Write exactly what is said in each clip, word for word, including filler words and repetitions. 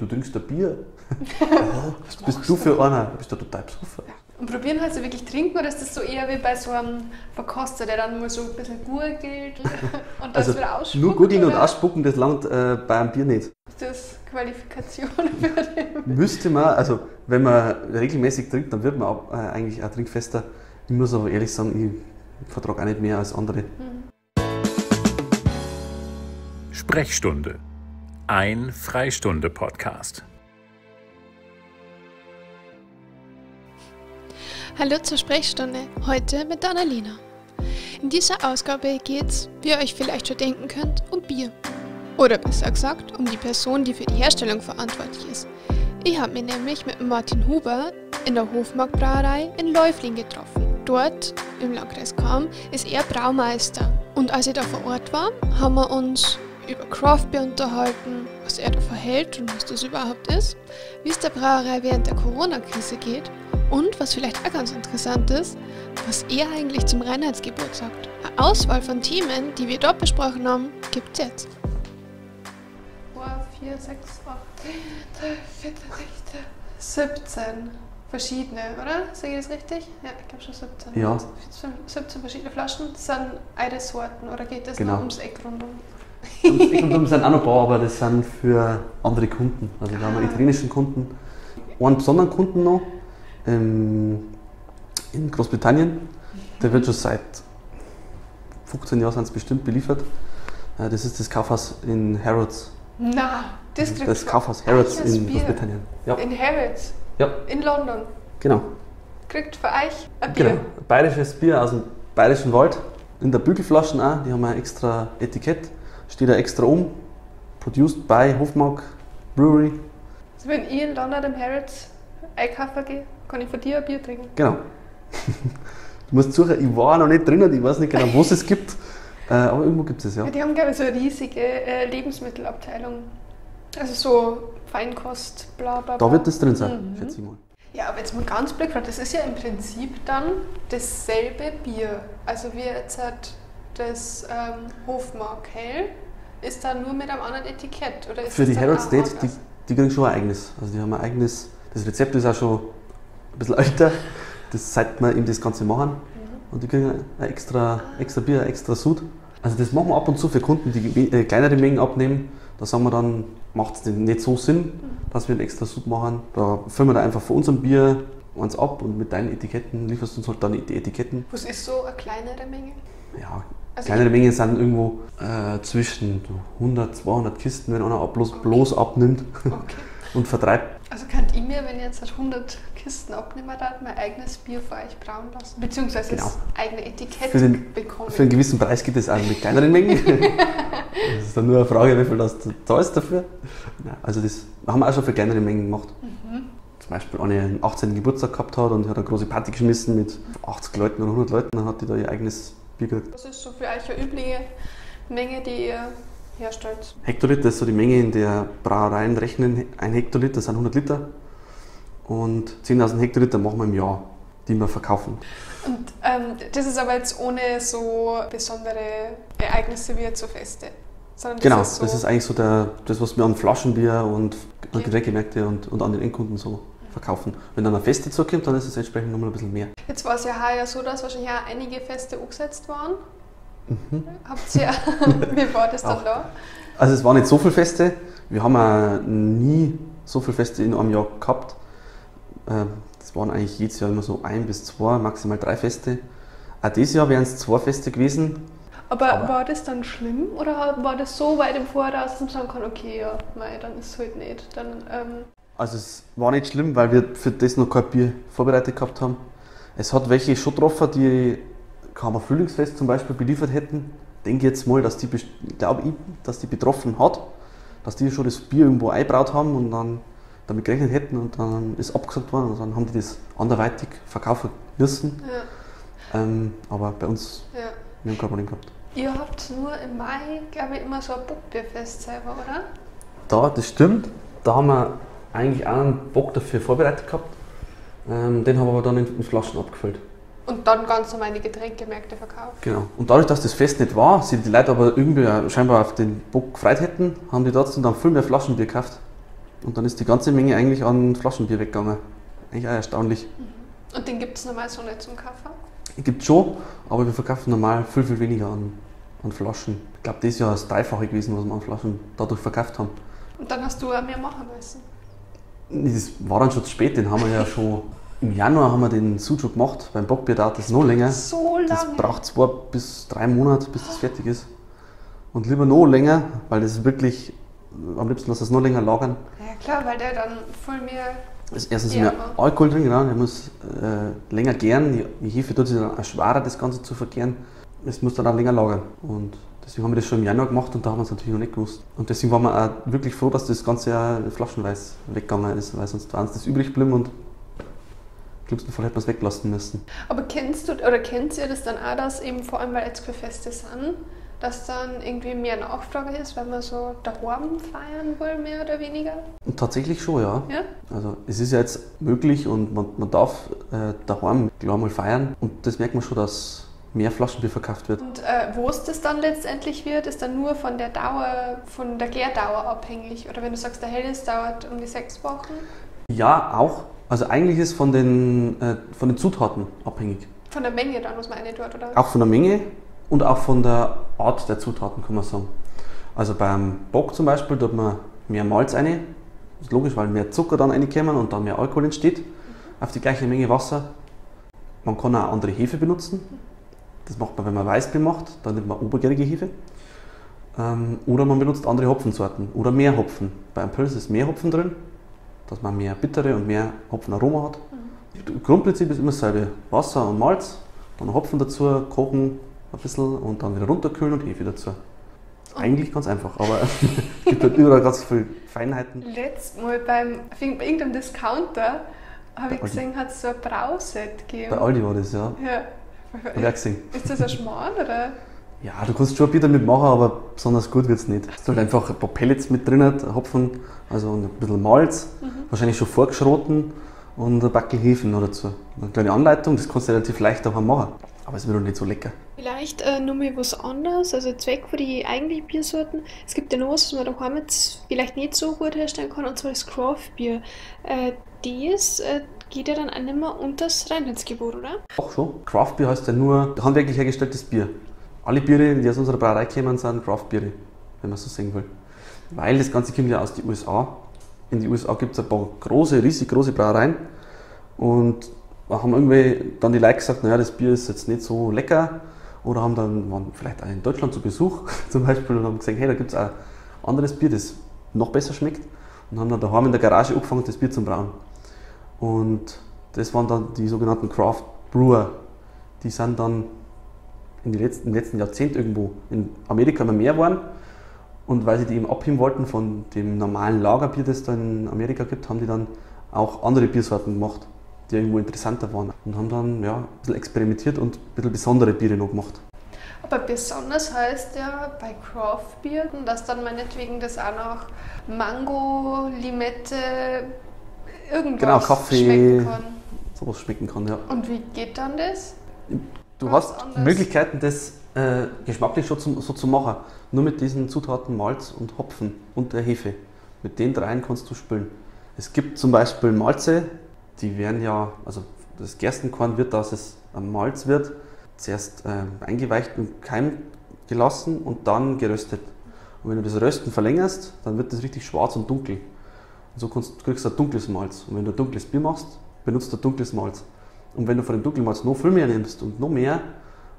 du trinkst ein Bier. Was bist du für einer? Du bist ja total besoffen. Und probieren halt so wirklich trinken, oder ist das so eher wie bei so einem Verkoster, der dann mal so ein bisschen gurgelt und das also wieder ausspuckt? Nur gurgeln und ausspucken, das langt äh, bei einem Bier nicht. Ist das Qualifikation für den? Müsste man, also wenn man regelmäßig trinkt, dann wird man auch, äh, eigentlich auch trinkfester. Ich muss aber ehrlich sagen, ich vertrage auch nicht mehr als andere. Mhm. Sprechstunde. Ein Freistunde-Podcast. Hallo zur Sprechstunde, heute mit der Annalena. In dieser Ausgabe geht es, wie ihr euch vielleicht schon denken könnt, um Bier. Oder besser gesagt, um die Person, die für die Herstellung verantwortlich ist. Ich habe mich nämlich mit Martin Huber in der Hofmarktbrauerei in Läufling getroffen. Dort, im Landkreis Cham, ist er Braumeister. Und als ich da vor Ort war, haben wir uns über Craftbeer unterhalten, was er davon hält und was das überhaupt ist, wie es der Brauerei während der Corona-Krise geht und, was vielleicht auch ganz interessant ist, was er eigentlich zum Reinheitsgebot sagt. Eine Auswahl von Themen, die wir dort besprochen haben, gibt es jetzt. vier, sechs, acht, siebzehn verschiedene, oder? Sehe ich das richtig? Ja, ich glaube schon siebzehn. Ja. siebzehn verschiedene Flaschen, das sind eine Sorten, oder geht das genau. Nur ums Eck rundum? Ums Eck rundum sind auch noch ein paar, aber das sind für andere Kunden. Also da ah. haben wir italienischen Kunden, einen besonderen Kunden noch ähm, in Großbritannien. Der wird schon seit fünfzehn Jahren sind es bestimmt beliefert. Das ist das Kaufhaus in Harrods. Na, das kriegst du. Das Kaufhaus Harrods in Bier. Großbritannien. Ja. In Harrods? Ja. In London? Genau. Kriegt für euch ein Bier? Genau, ein bayerisches Bier aus dem bayerischen Wald. In der Bügelflaschen auch, die haben ein extra Etikett. Steht da extra um. Produced by Hofmarktbrauerei. Also wenn ich in London im Harrods einkaufen gehe, kann ich von dir ein Bier trinken? Genau. Du musst suchen, ich war noch nicht drinnen, ich weiß nicht genau, wo es es gibt. Aber irgendwo gibt es es, ja. Die haben, glaube ich, so eine riesige äh, Lebensmittelabteilung. Also so Feinkost, bla bla bla. Da wird das drin sein, mhm. schätze ich mal. Ja, aber jetzt mal ganz blöd, das ist ja im Prinzip dann dasselbe Bier. Also wie jetzt hat das ähm, Hofmark Hell, ist dann nur mit einem anderen Etikett. Oder ist für die Harrods Date, die, die kriegen schon ein eigenes. Also die haben ein eigenes, das Rezept ist auch schon ein bisschen älter, das seit wir eben das Ganze machen. Mhm. Und die kriegen ein extra, extra Bier, ein extra Sud. Also das machen wir ab und zu für Kunden, die äh, kleinere Mengen abnehmen. Da sagen wir dann, macht es nicht so Sinn, dass wir einen extra Sud machen. Da füllen wir da einfach von unserem Bier eins ab und mit deinen Etiketten lieferst du uns halt dann die Etiketten. Was ist so eine kleinere Menge? Ja, also kleinere Mengen sind irgendwo äh, zwischen hundert, zweihundert Kisten, wenn einer bloß, okay. bloß abnimmt okay. und vertreibt. Also könnt ihr mir, wenn ich jetzt hundert Kisten abnehmen darf, mein eigenes Bier für euch brauen lassen? Beziehungsweise genau. das eigene Etikett für den, bekommen? Für einen gewissen Preis geht es auch mit kleineren Mengen. Das ist dann nur eine Frage, wie viel das da ist dafür. Ja, also das haben wir auch schon für kleinere Mengen gemacht. Mhm. Zum Beispiel eine einen achtzehnten Geburtstag gehabt hat und hat eine große Party geschmissen mit achtzig Leuten oder hundert Leuten, dann hat die da ihr eigenes Bier gekriegt. Das ist so für euch eine übliche Menge, die ihr herstellt? Hektoliter ist so die Menge, in der Brauereien rechnen. Ein Hektoliter sind hundert Liter. Und zehntausend Hektoliter machen wir im Jahr, die wir verkaufen. Und ähm, das ist aber jetzt ohne so besondere Ereignisse wie jetzt so Feste? Sondern das genau, ist so das ist eigentlich so der, das, was wir an Flaschenbier und an Getränkemärkte und, und an den Endkunden so verkaufen. Wenn dann ein Fest dazu kommt, dann ist es entsprechend nochmal ein bisschen mehr. Jetzt war es ja heuer so, dass wahrscheinlich auch einige Feste umgesetzt waren. Mhm. Habt ihr, wie war das dann auch. Da? Also es waren nicht so viele Feste. Wir haben ja nie so viele Feste in einem Jahr gehabt. Das waren eigentlich jedes Jahr immer so ein bis zwei, maximal drei Feste. Auch dieses Jahr wären es zwei Feste gewesen. Aber, Aber war das dann schlimm oder war das so weit im Voraus, dass man sagen kann, okay, ja, mei, dann ist es halt nicht. Dann, ähm also es war nicht schlimm, weil wir für das noch kein Bier vorbereitet gehabt haben. Es hat welche schon getroffen, die Kammer Frühlingsfest zum Beispiel beliefert hätten. Denke jetzt mal, dass die, glaube ich, dass die betroffen hat, dass die schon das Bier irgendwo eingebraut haben und dann damit gerechnet hätten und dann ist abgesagt worden und dann haben die das anderweitig verkaufen müssen. Ja. Ähm, aber bei uns, ja. wir haben kein Problem gehabt. Ihr habt nur im Mai, glaube ich, immer so ein Bockbierfest selber, oder? Da, das stimmt. Da haben wir eigentlich auch einen Bock dafür vorbereitet gehabt. Ähm, den haben wir aber dann in, in Flaschen abgefüllt. Und dann ganz normal die Getränkemärkte verkauft. Genau. Und dadurch, dass das Fest nicht war, sich die Leute aber irgendwie scheinbar auf den Bock gefreut hätten, haben die trotzdem dann viel mehr Flaschenbier gekauft. Und dann ist die ganze Menge eigentlich an Flaschenbier weggegangen. Eigentlich auch erstaunlich. Und den gibt es normal so nicht zum Kaffee? Gibt es schon, aber wir verkaufen normal viel, viel weniger an, an Flaschen. Ich glaube, das ist ja das Dreifache gewesen, was wir an Flaschen dadurch verkauft haben. Und dann hast du auch mehr machen müssen? Das war dann schon zu spät, den haben wir ja schon im Januar haben wir den Sujuk gemacht. Beim Bockbier dauert das noch länger. So lange? Das braucht zwei bis drei Monate, bis das fertig ist. Und lieber noch länger, weil das wirklich, am liebsten lassen wir es noch länger lagern. Ja klar, weil der dann voll mehr... Erstens mehr Alkohol drin, genau, der muss äh, länger gären, die Hefe tut sich dann auch schwerer, das Ganze zu vergären. Es muss dann auch länger lagern. Und deswegen haben wir das schon im Januar gemacht und da haben wir es natürlich noch nicht gewusst. Und deswegen waren wir auch wirklich froh, dass das Ganze auch flaschenweise weggegangen ist, weil sonst war uns das übrig geblieben und im schlimmsten Fall hätten wir es weglassen müssen. Aber kennst du oder kennt ihr das dann auch, dass eben vor allem, weil jetzt keine Feste sind, dass dann irgendwie mehr Nachfrage ist, wenn man so daheim feiern will, mehr oder weniger? Tatsächlich schon, ja. ja? Also es ist ja jetzt möglich und man, man darf äh, daheim gleich mal feiern und das merkt man schon, dass mehr Flaschenbier verkauft wird. Und äh, wo es das dann letztendlich wird, ist dann nur von der Dauer, von der Gärdauer abhängig? Oder wenn du sagst, der Helles dauert um die sechs Wochen? Ja, auch. Also eigentlich ist es von den, äh, von den Zutaten abhängig. Von der Menge dann, was man eine tut, oder? Auch von der Menge. Und auch von der Art der Zutaten, kann man sagen. Also beim Bock zum Beispiel tut man mehr Malz rein. Das ist logisch, weil mehr Zucker dann reinkommt und dann mehr Alkohol entsteht. Mhm. Auf die gleiche Menge Wasser. Man kann auch andere Hefe benutzen. Das macht man, wenn man Weißbier macht, dann nimmt man obergärige Hefe. Ähm, oder man benutzt andere Hopfensorten oder mehr Hopfen. Beim Pils ist mehr Hopfen drin, dass man mehr bittere und mehr Hopfenaroma hat. Mhm. Das Grundprinzip ist immer dasselbe. Wasser und Malz, dann Hopfen dazu, kochen ein bisschen und dann wieder runterkühlen und Hefe dazu. Und eigentlich ganz einfach, aber es gibt halt überall ganz viele Feinheiten. Letztes Mal beim, bei irgendeinem Discounter habe ich gesehen, hat es so ein Brauset gegeben. Bei Aldi war das, ja. ja. Hab ich auch gesehen. Ist das ein Schmarrn, oder? Ja, du kannst schon ein Bier damit machen, aber besonders gut wird es nicht. Es ist halt einfach ein paar Pellets mit drin, Hopfen, also ein bisschen Malz, mhm. wahrscheinlich schon vorgeschroten und ein Backel Hefe noch dazu. Eine kleine Anleitung, das kannst du relativ leicht auch machen. Aber es wird doch nicht so lecker. Vielleicht äh, noch mal was anderes, also jetzt weg von den eigentlichen Biersorten. Es gibt ja noch was, was man daheim jetzt vielleicht nicht so gut herstellen kann, und zwar das Craft-Bier. Äh, das äh, geht ja dann auch nicht mehr unter das Reinheitsgebot, oder? Ach schon. Craft-Bier heißt ja nur handwerklich hergestelltes Bier. Alle Biere, die aus unserer Brauerei kommen, sind Craft-Biere, wenn man so sehen will. Weil das Ganze kommt ja aus den U S A. In den U S A gibt es ein paar große, riesig große Brauereien. Und haben irgendwie dann die Leute gesagt, naja, das Bier ist jetzt nicht so lecker, oder haben dann, waren vielleicht auch in Deutschland zu Besuch zum Beispiel und haben gesehen, hey, da gibt es auch anderes Bier, das noch besser schmeckt, und haben dann daheim in der Garage angefangen, das Bier zu brauen. Und das waren dann die sogenannten Craft Brewer, die sind dann in den letzten, letzten Jahrzehnten irgendwo in Amerika immer mehr waren, und weil sie die eben abheben wollten von dem normalen Lagerbier, das es da in Amerika gibt, haben die dann auch andere Biersorten gemacht, die irgendwo interessanter waren, und haben dann ja, ein bisschen experimentiert und ein bisschen besondere Biere noch gemacht. Aber besonders heißt ja bei Craft-Bier, dass dann meinetwegen das auch noch Mango, Limette, irgendwas genau, Kaffee, schmecken kann. Sowas schmecken kann, ja. Und wie geht dann das? Du Was hast anders? Möglichkeiten, das äh, geschmacklich schon zu, so zu machen, nur mit diesen Zutaten Malz und Hopfen und der Hefe. Mit den dreien kannst du spülen. Es gibt zum Beispiel Malze, die werden ja, also das Gerstenkorn wird, dass es am Malz wird, zuerst äh, eingeweicht und keim gelassen und dann geröstet. Und wenn du das Rösten verlängerst, dann wird das richtig schwarz und dunkel. Und so kannst, kriegst du ein dunkles Malz. Und wenn du ein dunkles Bier machst, benutzt du ein dunkles Malz. Und wenn du von dem dunklen Malz noch viel mehr nimmst und noch mehr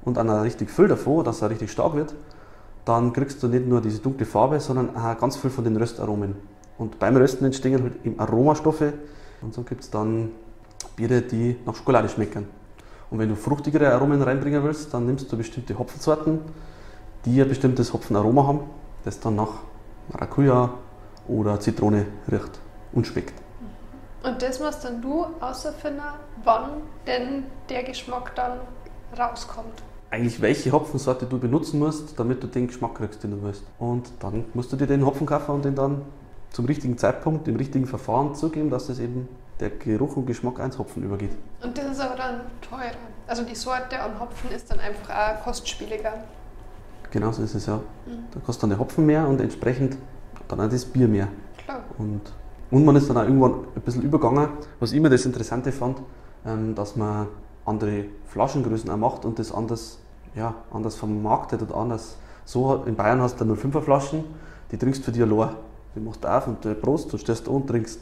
und dann richtig viel davon, dass er richtig stark wird, dann kriegst du nicht nur diese dunkle Farbe, sondern auch ganz viel von den Röstaromen. Und beim Rösten entstehen halt eben Aromastoffe. Und so gibt es dann Biere, die nach Schokolade schmecken. Und wenn du fruchtigere Aromen reinbringen willst, dann nimmst du bestimmte Hopfensorten, die ein bestimmtes Hopfenaroma haben, das dann nach Maracuja oder Zitrone riecht und schmeckt. Und das musst dann du herausfinden, wann denn der Geschmack dann rauskommt. Eigentlich welche Hopfensorte du benutzen musst, damit du den Geschmack kriegst, den du willst. Und dann musst du dir den Hopfen kaufen und den dann zum richtigen Zeitpunkt, im richtigen Verfahren zugeben, dass es eben der Geruch und Geschmack ans Hopfen übergeht. Und das ist aber dann teurer. Also die Sorte an Hopfen ist dann einfach auch kostspieliger. Genau so ist es ja. Mhm. Da kostet dann der Hopfen mehr und entsprechend dann auch das Bier mehr. Klar. Und Und man ist dann auch irgendwann ein bisschen übergegangen, was ich immer das Interessante fand, ähm, dass man andere Flaschengrößen auch macht und das anders, ja, anders vermarktet und anders. So in Bayern hast du null Komma fünfer Flaschen, die trinkst für dich allein. Die machst du auf und äh, Prost, du stehst da und trinkst.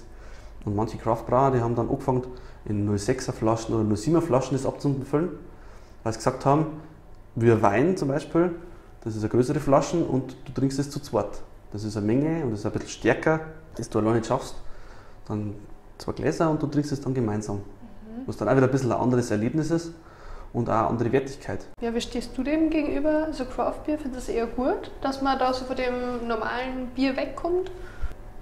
Und manche Craftbrauer, die haben dann angefangen, in null Komma sechser Flaschen oder null Komma siebener Flaschen das abzufüllen, weil sie gesagt haben, wie Wein zum Beispiel, das ist eine größere Flasche und du trinkst es zu zweit. Das ist eine Menge und das ist ein bisschen stärker, das du alleine nicht schaffst. Dann zwei Gläser und du trinkst es dann gemeinsam. Mhm. Was dann auch wieder ein bisschen ein anderes Erlebnis ist und auch eine andere Wertigkeit. Ja, wie stehst du dem gegenüber? So Craft Beer, findest du das eher gut, dass man da so von dem normalen Bier wegkommt?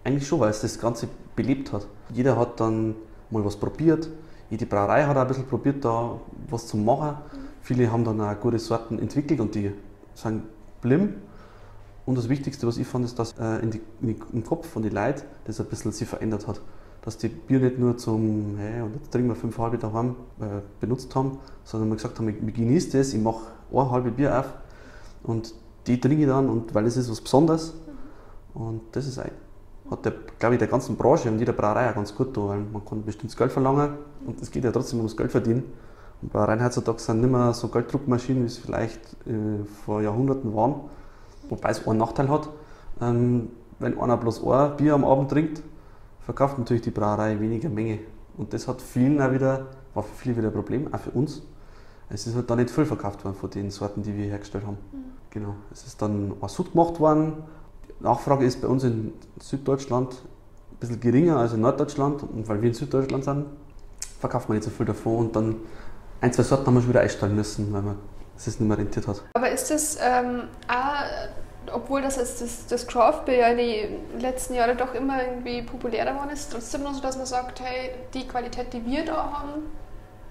Eigentlich schon, weil es das Ganze belebt hat. Jeder hat dann mal was probiert. Jede Brauerei hat auch ein bisschen probiert, da was zu machen. Mhm. Viele haben dann auch gute Sorten entwickelt und die sind blim. Und das Wichtigste, was ich fand, ist, dass äh, in die, in die, im Kopf von den Leuten das ein bisschen sich verändert hat. Dass die Bier nicht nur zum, hey, und jetzt trinken wir fünf halbe daheim äh, benutzt haben, sondern wir gesagt haben, ich, ich genieße das, ich mache ein halbe Bier auf und die trinke ich dann, und, weil das ist was Besonderes. Mhm. Und das ist ein, hat, der, glaube ich, der ganzen Branche und jeder Brauerei auch ganz gut getan, weil man kann bestimmt Geld verlangen und es geht ja trotzdem ums Geld verdienen. Und Brauereien heutzutage sind nicht mehr so Gelddruckmaschinen, wie es vielleicht äh, vor Jahrhunderten waren. Wobei es einen Nachteil hat, ähm, wenn einer bloß ein Bier am Abend trinkt, verkauft natürlich die Brauerei weniger Menge. Und das hat vielen auch wieder, war für viele wieder ein Problem, auch für uns. Es ist halt da nicht viel verkauft worden von den Sorten, die wir hergestellt haben. Mhm. Genau. Es ist dann ein Sud gemacht worden. Die Nachfrage ist bei uns in Süddeutschland ein bisschen geringer als in Norddeutschland. Und weil wir in Süddeutschland sind, verkauft man nicht so viel davon. Und dann ein, zwei Sorten haben wir schon wieder einstellen müssen, weil man es nicht mehr rentiert hat. Aber ist das ähm, auch, obwohl das, das, das Craft Beer ja in den letzten Jahren doch immer irgendwie populärer geworden ist, trotzdem noch so, dass man sagt, hey, die Qualität, die wir da haben,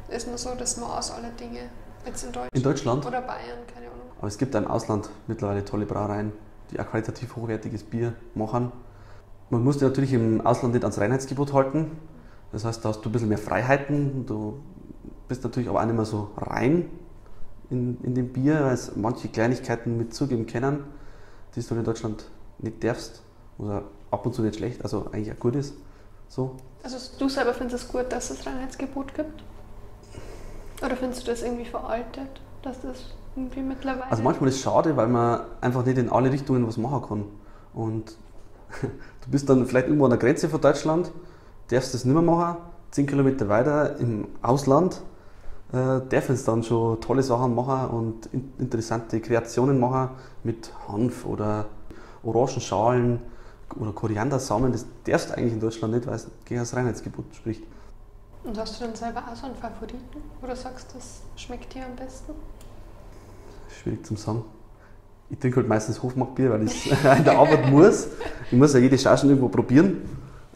ist nur so das Maß aller Dinge. Jetzt in Deutschland, in Deutschland oder Bayern, keine Ahnung. Aber es gibt auch im Ausland mittlerweile tolle Brauereien, die auch qualitativ hochwertiges Bier machen. Man muss ja natürlich im Ausland nicht ans Reinheitsgebot halten. Das heißt, da hast du ein bisschen mehr Freiheiten, du bist natürlich aber auch nicht mehr so rein in, in dem Bier, weil es manche Kleinigkeiten mit zugeben können, die du in Deutschland nicht darfst oder ab und zu nicht schlecht, also eigentlich auch gut ist. So. Also du selber findest es gut, dass es Reinheitsgebot gibt? Oder findest du das irgendwie veraltet, dass das irgendwie mittlerweile... Also manchmal ist es schade, weil man einfach nicht in alle Richtungen was machen kann. Und du bist dann vielleicht irgendwo an der Grenze von Deutschland, darfst das nicht mehr machen, zehn Kilometer weiter im Ausland, Äh, dürfen es dann schon tolle Sachen machen und in interessante Kreationen machen mit Hanf oder Orangenschalen oder Koriandersamen. Das darfst du eigentlich in Deutschland nicht, weil es gegen das Reinheitsgebot spricht. Und hast du dann selber auch so einen Favoriten, wo du sagst, das schmeckt dir am besten? Schwierig zum sagen. Ich trinke halt meistens Hofmarktbier, weil ich es in der Arbeit muss. Ich muss ja jede Chargen irgendwo probieren.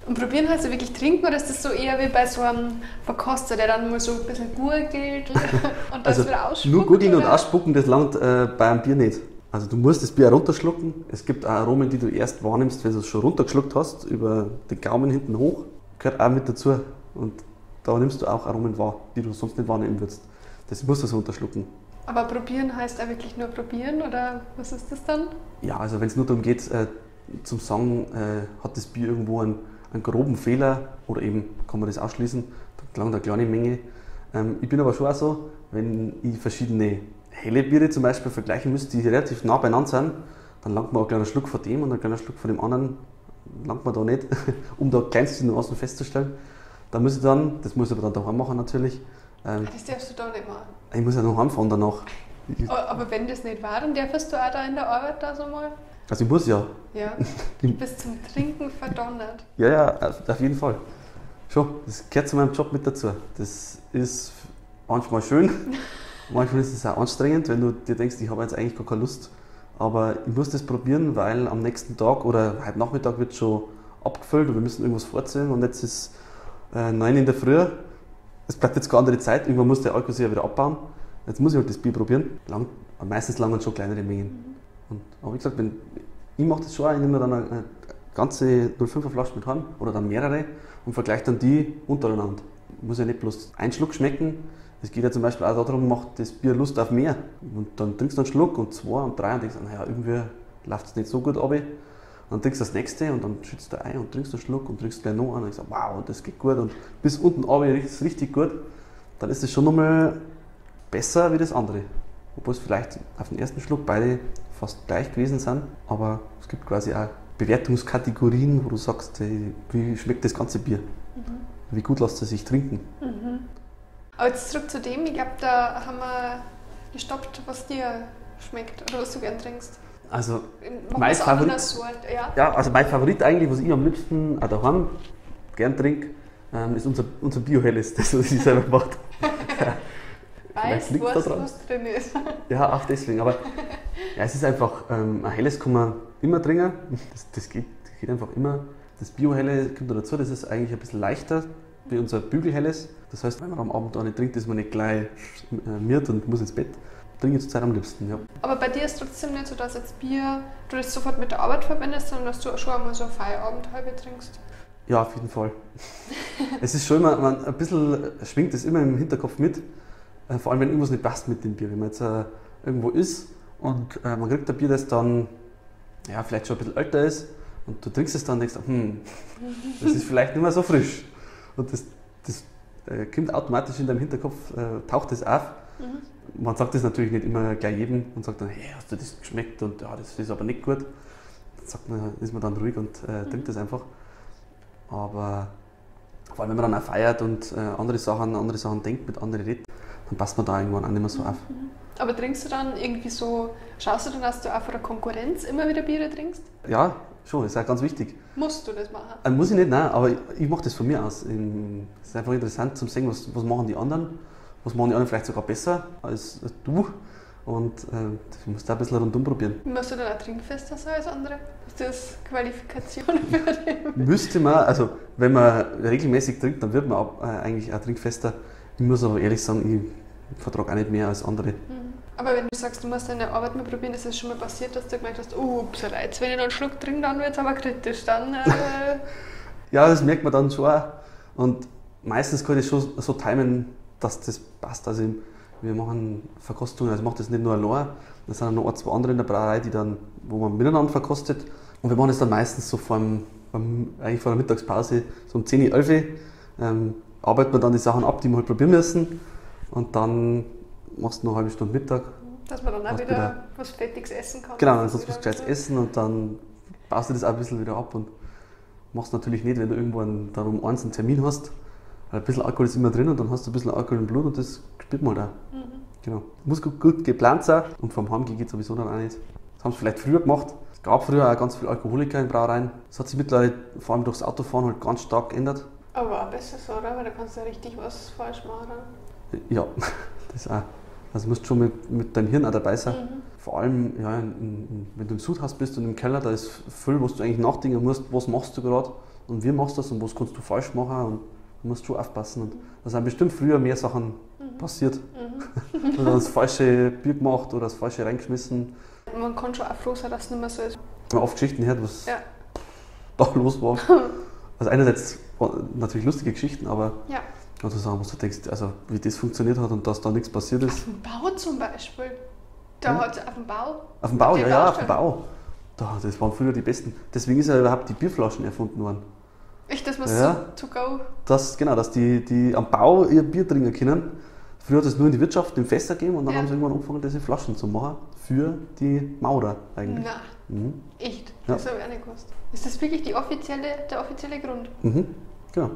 Und probieren heißt ja wirklich trinken, oder ist das so eher wie bei so einem Verkoster, der dann mal so ein bisschen gurgelt und das also wieder ausspuckt? Nur gurgeln und ausspucken, das langt äh, bei einem Bier nicht. Also du musst das Bier runterschlucken. Es gibt auch Aromen, die du erst wahrnimmst, wenn du es schon runtergeschluckt hast, über den Gaumen hinten hoch. Gehört auch mit dazu. Und da nimmst du auch Aromen wahr, die du sonst nicht wahrnehmen würdest. Das musst du so runterschlucken. Aber probieren heißt ja wirklich nur probieren, oder was ist das dann? Ja, also wenn es nur darum geht, äh, zum Sagen, äh, hat das Bier irgendwo einen einen groben Fehler oder eben kann man das ausschließen, da klang eine kleine Menge. Ähm, ich bin aber schon auch so, wenn ich verschiedene helle Biere zum Beispiel vergleichen müsste, die relativ nah beieinander sind, dann langt man einen kleinen Schluck von dem und einen kleinen Schluck von dem anderen, langt man da nicht, um da kleinste Nuancen festzustellen. Da muss ich dann, das muss ich aber dann daheim machen natürlich. Ähm, das darfst du da nicht machen? Ich muss ja noch heimfahren danach. Aber wenn das nicht war, dann darfst du auch da in der Arbeit da so mal? Also ich muss ja. Ja, du bist zum Trinken verdonnert. Ja, ja, auf, auf jeden Fall. Schon, das gehört zu meinem Job mit dazu. Das ist manchmal schön, manchmal ist es auch anstrengend, wenn du dir denkst, ich habe jetzt eigentlich gar keine Lust. Aber ich muss das probieren, weil am nächsten Tag oder heute Nachmittag wird schon abgefüllt und wir müssen irgendwas vorziehen. Und jetzt ist äh, neun in der Früh, es bleibt jetzt keine andere Zeit, irgendwann muss der Alkohol sich ja wieder abbauen. Jetzt muss ich halt das Bier probieren. Lang, meistens langen schon kleinere Mengen. Und, aber wie gesagt, wenn, ich mache das schon auch, ich nehme dann eine, eine ganze null Komma fünfer Flasche mit heim oder dann mehrere und vergleiche dann die untereinander. Muss ja nicht bloß einen Schluck schmecken, es geht ja zum Beispiel auch darum, macht das Bier Lust auf mehr. Und dann trinkst du einen Schluck und zwei und drei und denkst, naja, irgendwie läuft es nicht so gut ab. Dann trinkst du das nächste und dann schützt du ein und trinkst einen Schluck und trinkst gleich noch einen. Ich sage, wow, das geht gut. Und bis unten runter riecht es richtig gut. Dann ist es schon nochmal besser wie das andere. Obwohl es vielleicht auf den ersten Schluck beide fast gleich gewesen sind. Aber es gibt quasi auch Bewertungskategorien, wo du sagst, hey, wie schmeckt das ganze Bier? Mhm. Wie gut lässt es sich trinken? Mhm. Aber jetzt zurück zu dem, ich glaube, da haben wir gestoppt, was dir schmeckt oder was du gern trinkst. Also mein Favorit, ja. Ja, also mein Favorit eigentlich, was ich am liebsten auch daheim gern trinke, ähm, ist unser, unser Bio-Helles, das was ich selber mache. Weiß, liegt was, da dran. Was drin ist. Ja, auch deswegen, aber ja, es ist einfach, ähm, ein Helles kann man immer trinken, das, das, geht, das geht einfach immer. Das Bio-Helle kommt da dazu, das ist eigentlich ein bisschen leichter wie unser Bügelhelles. Das heißt, wenn man am Abend auch nicht trinkt, ist man nicht gleich äh, miert und muss ins Bett. Trinke ich zurzeit am liebsten, ja. Aber bei dir ist es trotzdem nicht so, dass jetzt Bier, du das sofort mit der Arbeit verbindest, sondern dass du schon einmal so eine Feierabendhalbe trinkst? Ja, auf jeden Fall. Es ist schon immer, man, ein bisschen schwingt es immer im Hinterkopf mit, vor allem wenn irgendwas nicht passt mit dem Bier. Wenn man jetzt äh, irgendwo ist und äh, man kriegt ein Bier, das dann ja, vielleicht schon ein bisschen älter ist und du trinkst es dann und denkst, hm, das ist vielleicht nicht mehr so frisch. Und das, das äh, kommt automatisch in deinem Hinterkopf, äh, taucht das auf. Mhm. Man sagt das natürlich nicht immer gleich jedem und sagt dann, hey, hast du das geschmeckt und ja, das ist aber nicht gut. Dann sagt man, ist man dann ruhig und äh, trinkt das einfach. Aber vor allem, wenn man dann auch feiert und äh, andere Sachen, andere Sachen denkt, mit anderen redet, dann passt man da irgendwann auch nicht mehr so auf. Aber trinkst du dann irgendwie so, schaust du dann, dass du auch von der Konkurrenz immer wieder Biere trinkst? Ja, schon, das ist auch ganz wichtig. Musst du das machen? Äh, muss ich nicht, nein, aber ich, ich mache das von mir aus. Es ist einfach interessant zu sehen, was, was machen die anderen. Was machen die anderen vielleicht sogar besser als du? Und äh, ich muss da ein bisschen rundum probieren. Musst du dann auch trinkfester sein als andere? Ist das Qualifikation für den? Müsste man, also wenn man regelmäßig trinkt, dann wird man auch, äh, eigentlich auch trinkfester. Ich muss aber ehrlich sagen, ich vertrage auch nicht mehr als andere. Mhm. Aber wenn du sagst, du musst deine Arbeit mal probieren, ist es schon mal passiert, dass du gemeint hast, oh, jetzt, wenn ich noch einen Schluck trinke, dann wird es aber kritisch. Dann, äh ja, das merkt man dann schon auch. Und meistens kann ich schon so timen, dass das passt. Also wir machen Verkostungen, also macht das nicht nur allein, da sind noch ein, zwei andere in der Brauerei, die dann, wo man miteinander verkostet. Und wir machen das dann meistens so vor, dem, eigentlich vor der Mittagspause, so um zehn, elf Uhr, ähm, arbeiten wir dann die Sachen ab, die wir halt probieren müssen. Und dann machst du noch eine halbe Stunde Mittag. Dass man dann auch wieder, wieder was Fettiges essen kann. Genau, dann kannst du was Gescheites essen und dann baust du das auch ein bisschen wieder ab. Und machst natürlich nicht, wenn du irgendwo einen, darum eins einen Termin hast. Ein bisschen Alkohol ist immer drin und dann hast du ein bisschen Alkohol im Blut und das spürt man da. Mhm. Genau. Muss gut, gut geplant sein und vom Heimgehen geht es sowieso dann auch nicht. Das haben sie vielleicht früher gemacht. Es gab früher auch ganz viele Alkoholiker in Brauereien. Das hat sich mittlerweile vor allem durchs Autofahren halt ganz stark geändert. Aber auch besser so, oder? Weil da kannst du ja richtig was falsch machen. Ja, das auch. Also du musst schon mit, mit deinem Hirn auch dabei sein. Mhm. Vor allem, ja, in, in, wenn du im Sudhaus bist und im Keller, da ist viel, was du eigentlich nachdenken musst, was machst du gerade und wie machst du das und was kannst du falsch machen. Und du musst schon aufpassen. Und da sind bestimmt früher mehr Sachen mhm. passiert. Mhm. Oder das falsche Bier gemacht oder das falsche reingeschmissen. Man kann schon auch froh sein, dass es nicht mehr so ist. Wenn man oft Geschichten hört, was ja. da los war. Also einerseits natürlich lustige Geschichten, aber ja. also sagen, was du denkst, also wie das funktioniert hat und dass da nichts passiert ist. Auf dem Bau zum Beispiel. Da hm? hat es auf dem Bau. Auf dem Bau, ja, ja, auf dem Bau. Da, das waren früher die besten. Deswegen ist ja überhaupt die Bierflaschen erfunden worden. Echt, dass man ja, so to go? Das, genau, dass die, die am Bau ihr Bier trinken können. Früher hat es nur in die Wirtschaft, in Fässer gegeben und dann ja. haben sie irgendwann angefangen, diese Flaschen zu machen für die Maurer eigentlich. Na, mhm. echt? Ja. Das habe ich auch nicht gewusst. Ist das wirklich die offizielle, der offizielle Grund? Mhm, genau.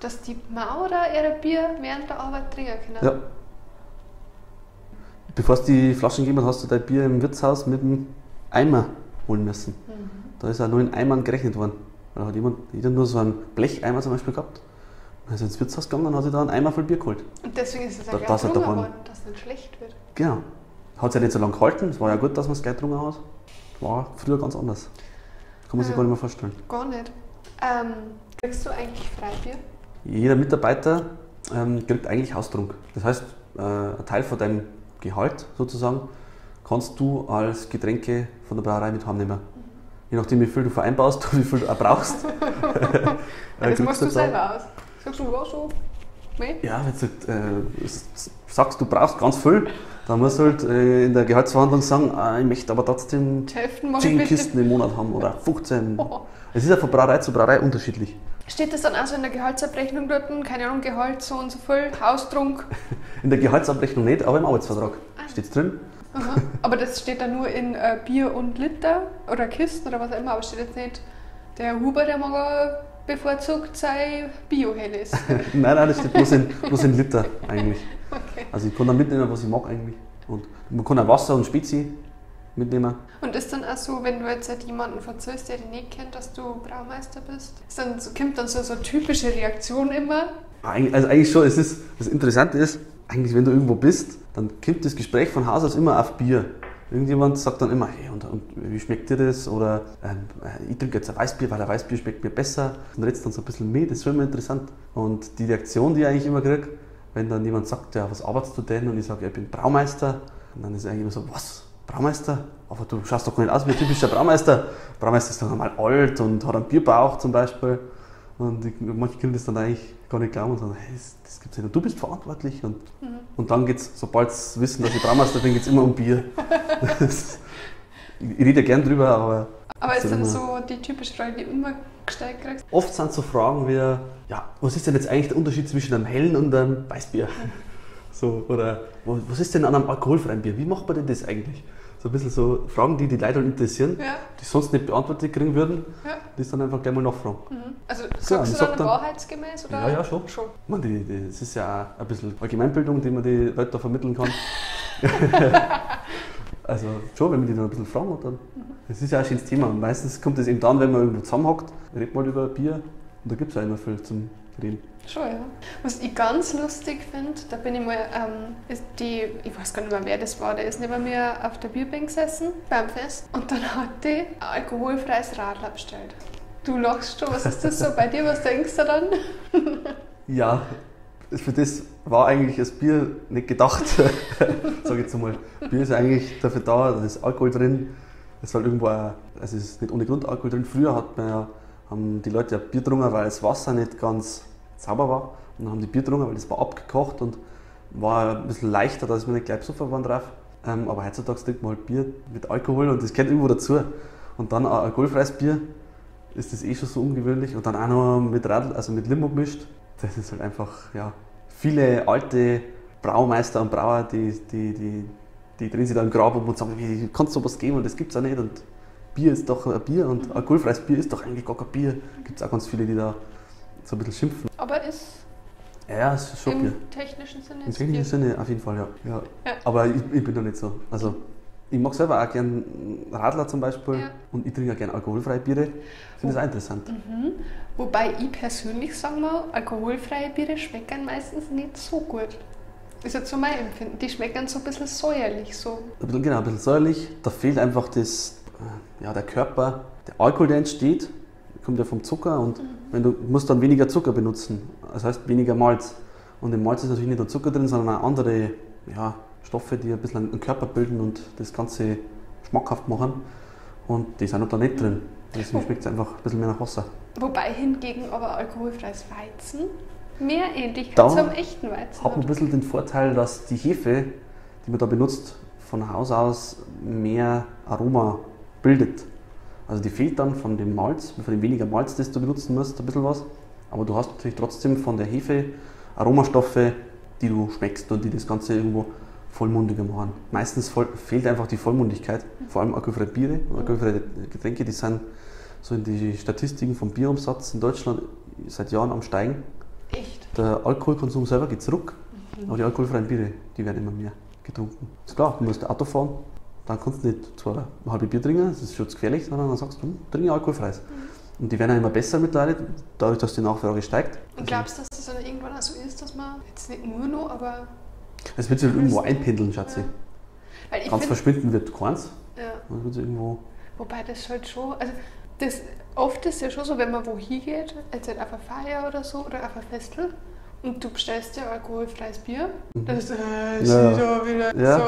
Dass die Maurer ihre Bier während der Arbeit trinken können? Ja. Bevor es die Flaschen gegeben hat, hast du dein Bier im Wirtshaus mit dem Eimer holen müssen. Mhm. Da ist auch nur in Eimern gerechnet worden. Da hat jemand, jeder nur so einen Blecheimer zum Beispiel gehabt. Dann ist er ins Wirtshaus gegangen und hat sich da einen Eimer voll Bier geholt. Und deswegen ist es ja da, gleich getrunken worden, dass es nicht schlecht wird. Genau. Hat es ja nicht so lange gehalten. Es war ja gut, dass man es gleich getrunken hat. War früher ganz anders. Kann man sich ähm, gar nicht mehr vorstellen. Gar nicht. Ähm, kriegst du eigentlich Freibier? Jeder Mitarbeiter ähm, kriegt eigentlich Haustrunk. Das heißt, äh, ein Teil von deinem Gehalt sozusagen kannst du als Getränke von der Brauerei mit heimnehmen. Je nachdem, wie viel du vereinbarst und wie viel du auch brauchst. Das machst du selber aus. Sagst du, ja, schon. Nee? Ja, wenn du äh, sagst, du brauchst ganz viel, dann musst du halt äh, in der Gehaltsverhandlung sagen, ah, ich möchte aber trotzdem zehn Kisten im Monat haben oder fünfzehn. Es oh. ist ja von Brauerei zu Brauerei unterschiedlich. Steht das dann also in der Gehaltsabrechnung dort? Keine Ahnung, Gehalt so und so viel, Haustrunk? In der Gehaltsabrechnung nicht, aber im Arbeitsvertrag ah. steht es drin. Aha. Aber das steht dann nur in äh, Bier und Liter oder Kisten oder was auch immer, aber steht jetzt nicht, der Huber, der mag bevorzugt sein Bio-Helles. Nein, nein, das steht bloß in, bloß in Liter eigentlich. Okay. Also ich kann dann mitnehmen, was ich mag eigentlich. Und man kann auch Wasser und Spezi mitnehmen. Und ist dann auch so, wenn du jetzt halt jemanden verzeihst, der dich nicht kennt, dass du Braumeister bist? Ist dann, kommt dann so, so eine typische Reaktion immer? Also eigentlich schon, es ist, das Interessante ist, eigentlich wenn du irgendwo bist, dann kommt das Gespräch von Haus aus immer auf Bier. Irgendjemand sagt dann immer, hey, und, und wie schmeckt dir das? Oder ähm, ich trinke jetzt ein Weißbier, weil ein Weißbier schmeckt mir besser. Dann redest du dann so ein bisschen mit, das ist schon immer interessant. Und die Reaktion, die ich eigentlich immer kriege, wenn dann jemand sagt, ja, was arbeitest du denn? Und ich sage, ja, ich bin Braumeister. Und dann ist eigentlich immer so, was? Braumeister? Aber du schaust doch gar nicht aus wie ein typischer Braumeister. Braumeister ist doch einmal alt und hat einen Bierbauch zum Beispiel. Und ich, manche können das dann eigentlich gar nicht glauben und sagen, hey, das, das gibt's nicht. Und du bist verantwortlich. Und, mhm. und dann geht es, sobald sie wissen, dass ich Braumeister bin, geht es immer um Bier. Das, ich rede ja gern drüber, aber... Aber ist dann so die typische Frage, die du immer gestellt kriegst? Oft sind so Fragen wie, ja, was ist denn jetzt eigentlich der Unterschied zwischen einem hellen und einem Weißbier? Mhm. So, oder was ist denn an einem alkoholfreien Bier? Wie macht man denn das eigentlich? So ein bisschen so Fragen, die die Leute interessieren, ja. die sonst nicht beantwortet kriegen würden, ja. die dann einfach gleich mal nachfragen. Mhm. Also sagst ja, du dann wahrheitsgemäß? Oder? Ja, ja, schon. schon. Ich meine, die, die, das ist ja auch ein bisschen Allgemeinbildung, die man die Leute da vermitteln kann. Also schon, wenn man die dann ein bisschen fragen hat, dann. Mhm. Das ist ja auch ein schönes Thema. Und meistens kommt das eben dann, wenn man irgendwo zusammenhockt, redet mal über Bier und da gibt es ja immer viel zum Reden. Schon, ja. Was ich ganz lustig finde, da bin ich mal, ähm, ist die, ich weiß gar nicht mehr, wer das war, der ist neben mir auf der Bierbank gesessen, beim Fest, und dann hat die ein alkoholfreies Radler bestellt. Du lachst schon, was ist das so bei dir, was denkst du dann? Ja, für das war eigentlich das Bier nicht gedacht, sag ich jetzt mal. Bier ist eigentlich dafür da, da ist Alkohol drin, es war irgendwo, also es ist nicht ohne Grund Alkohol drin. Früher hat man ja, haben die Leute ja Bier getrunken, weil das Wasser nicht ganz sauber war. Und dann haben die Bier getrunken, weil das war abgekocht und war ein bisschen leichter, dass wir nicht gleich besoffen waren drauf. Ähm, aber heutzutage trinkt man halt Bier mit Alkohol und das gehört irgendwo dazu. Und dann ein alkoholfreies Bier, ist das eh schon so ungewöhnlich. Und dann auch noch mit Radl, also mit Limo gemischt. Das ist halt einfach, ja, viele alte Braumeister und Brauer, die, die, die, die drehen sich da im Grab um und sagen, wie kannst du sowas geben und das gibt's auch nicht. Und Bier ist doch ein Bier und alkoholfreies Bier ist doch eigentlich gar kein Bier. Gibt's auch ganz viele, die da so ein bisschen schimpfen. Aber ist. Ja, es ist schon Bier. Im technischen Sinne. Im technischen Sinne auf jeden Fall, ja. ja. ja. Aber ich, ich bin da nicht so. Also, ich mag selber auch gern Radler zum Beispiel ja. und ich trinke auch gerne alkoholfreie Biere. Ich finde das auch interessant. Mhm. Wobei ich persönlich sage mal, alkoholfreie Biere schmecken meistens nicht so gut. Ist jetzt so mein Empfinden. Die schmecken so ein bisschen säuerlich. So. Genau, ein bisschen säuerlich. Da fehlt einfach das, ja, der Körper, der Alkohol, der entsteht. Kommt ja vom Zucker und mhm. wenn du musst dann weniger Zucker benutzen, das heißt weniger Malz. Und im Malz ist natürlich nicht nur Zucker drin, sondern auch andere ja, Stoffe, die ein bisschen den Körper bilden und das Ganze schmackhaft machen. Und die sind da nicht drin. Deswegen schmeckt es einfach ein bisschen mehr nach Wasser. Wobei hingegen aber alkoholfreies Weizen mehr Ähnlichkeit da zum echten Weizen hat. Hat ein bisschen den Vorteil, dass die Hefe, die man da benutzt, von Haus aus mehr Aroma bildet. Also die fehlt dann von dem Malz, von dem weniger Malz, das du benutzen musst, ein bisschen was. Aber du hast natürlich trotzdem von der Hefe Aromastoffe, die du schmeckst und die das Ganze irgendwo vollmundiger machen. Meistens voll, fehlt einfach die Vollmundigkeit, vor allem alkoholfreie Biere und alkoholfreie Getränke, die sind so in die Statistiken vom Bierumsatz in Deutschland seit Jahren am Steigen. Echt? Der Alkoholkonsum selber geht zurück, mhm. aber die alkoholfreien Biere, die werden immer mehr getrunken. Ist klar, du musst Auto fahren. Dann kannst du nicht zwar ein halbes Bier trinken, das ist schon zu gefährlich, sondern dann sagst du, trinke alkoholfreies. Mhm. Und die werden auch immer besser mittlerweile, dadurch, dass die Nachfrage steigt. Und also glaubst du, dass das dann irgendwann auch so ist, dass man jetzt nicht nur noch, aber... Es wird sich irgendwo einpendeln, Schatzi. Ja. Weil ich Ganz verschwinden wird keins. Ja. Das wird irgendwo... Wobei das halt schon... Also das, oft ist ja schon so, wenn man wohin geht, jetzt halt auf eine Feier oder so oder auf ein Festl, und du bestellst ja alkoholfreies Bier, mhm. das äh, ist ja schon wieder ja. so...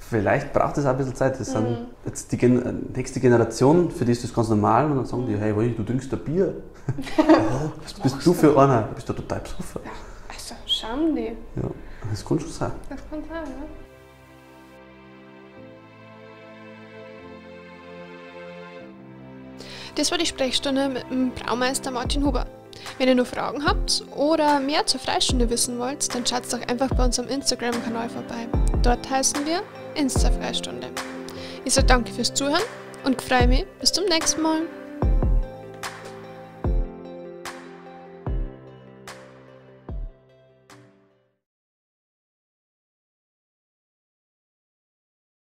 Vielleicht braucht es auch ein bisschen Zeit. Das mhm. sind jetzt die Gen nächste Generation, für die ist das ganz normal. Und dann sagen die, hey, du trinkst ein Bier. Was bist du für einer? Du bist ja total besoffen. Ja, Schande. Ja, das kann schon sein. Das kann sein, ja. Das war die Sprechstunde mit dem Braumeister Martin Huber. Wenn ihr noch Fragen habt oder mehr zur Freistunde wissen wollt, dann schaut doch einfach bei unserem Instagram-Kanal vorbei. Dort heißen wir Instafreistunde. Ich sage danke fürs Zuhören und freue mich bis zum nächsten Mal.